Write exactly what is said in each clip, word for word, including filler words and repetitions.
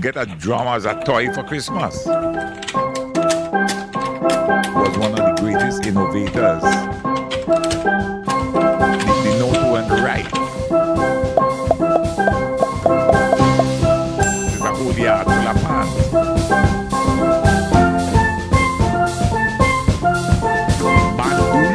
get a drum as a toy for Christmas. He was one of the greatest innovators. The note went right. It's a whole yard full of pants. Bandoli.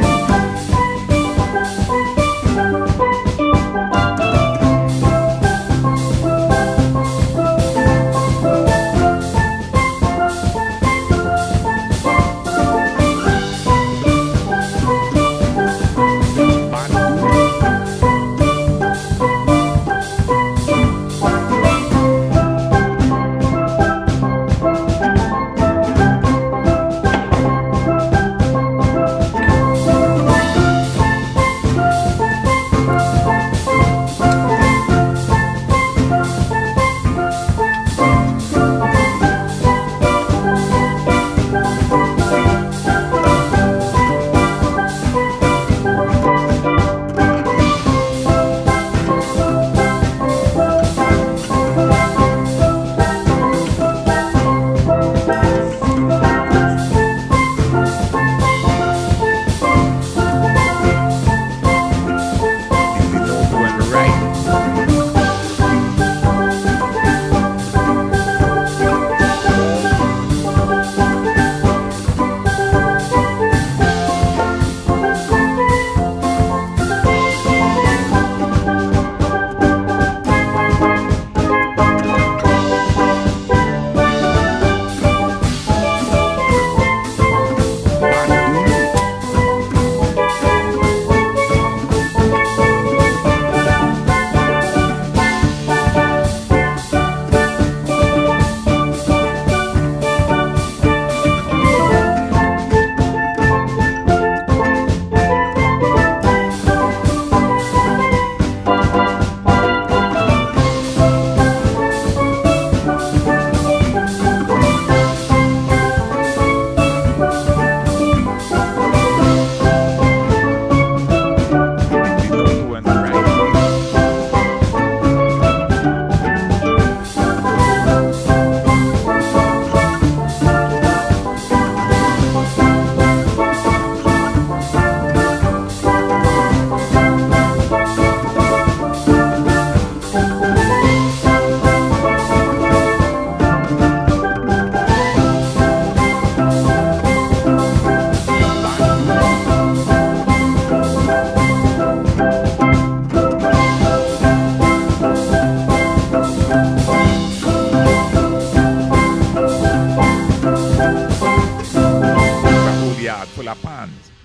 Full of pans.